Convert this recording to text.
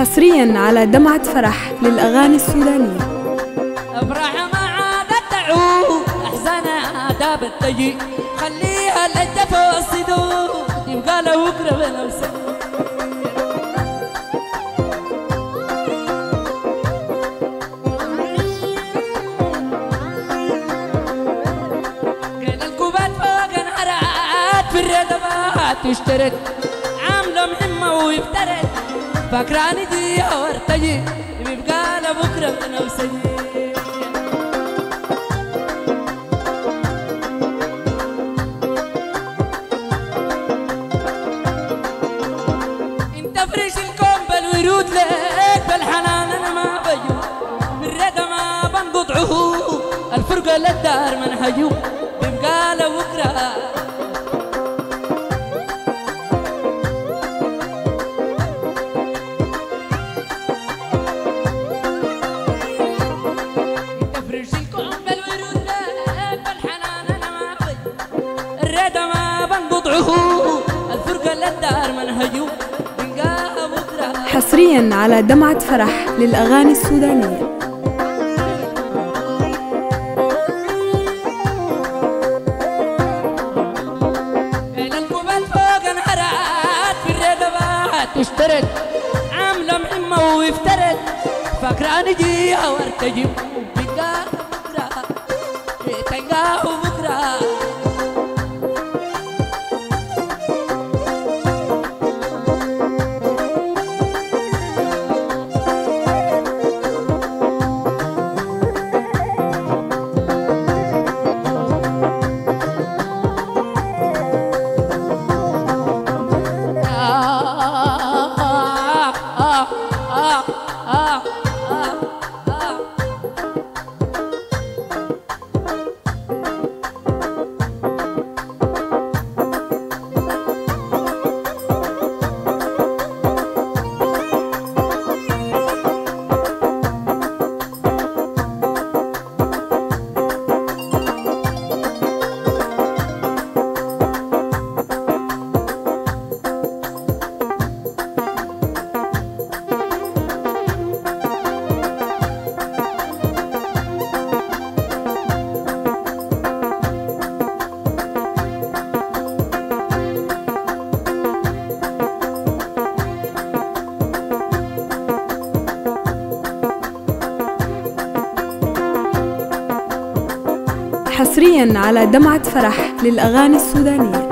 حصرياً على دمعة فرح للأغاني السودانية. أبرع ما عادت تعود أحزانها داب الضيق، خليها الأجف والصدور يبقى لو أقرب الأوساط. كان الكوبات فوق انحرقت في الردمات اشترت، عامله مهمة ويفترت، فاكراني دي ورطيت بيبقى لبكره انا وسيد. انت فرش الكون بالورود ليك بالحنان انا ما بيوم، بالرده ما بنقض عهود، الفرقه للدار من حيوم بيبقى لبكره. حصرياً على دمعة فرح للأغاني السودانية. كان الكوبات فوق انحرقت في الردمات اشترت، عاملة مهمة وافترت، فاكراني جيها وارتجب بتنقاها بكرة بتنقاها بكرة. حصرياً على دمعة فرح للأغاني السودانية.